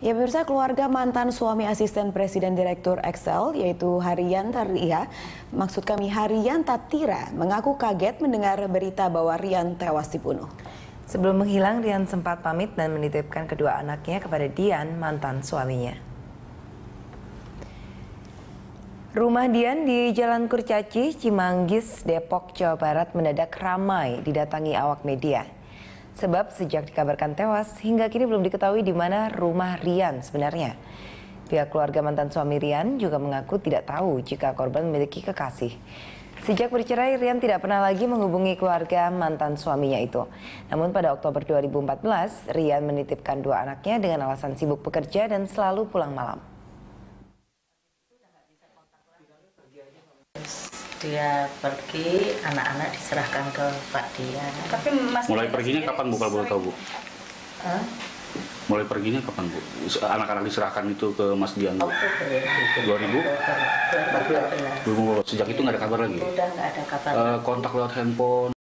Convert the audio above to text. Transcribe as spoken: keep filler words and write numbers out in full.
Ya pemirsa, keluarga mantan suami asisten presiden direktur X L yaitu Hayrianti, maksud kami Hayrianti mengaku kaget mendengar berita bahwa Rian tewas dibunuh. Sebelum menghilang, Rian sempat pamit dan menitipkan kedua anaknya kepada Dian, mantan suaminya. Rumah Dian di Jalan Kurcaci, Cimanggis, Depok, Jawa Barat mendadak ramai didatangi awak media. Sebab sejak dikabarkan tewas, hingga kini belum diketahui di mana rumah Rian sebenarnya. Pihak keluarga mantan suami Rian juga mengaku tidak tahu jika korban memiliki kekasih. Sejak bercerai, Rian tidak pernah lagi menghubungi keluarga mantan suaminya itu. Namun pada Oktober dua ribu empat belas, Rian menitipkan dua anaknya dengan alasan sibuk bekerja dan selalu pulang malam. Dia pergi, anak-anak diserahkan ke Pak Dian. Tapi mulai perginya kapan Bu, kalau boleh tahu Bu? Huh? Mulai perginya kapan Bu? Anak-anak diserahkan itu ke Mas Dian? dua ribu? dua ribu? Sejak itu nggak ada kabar lagi? Udah nggak ada kabar. Uh, kontak lewat handphone.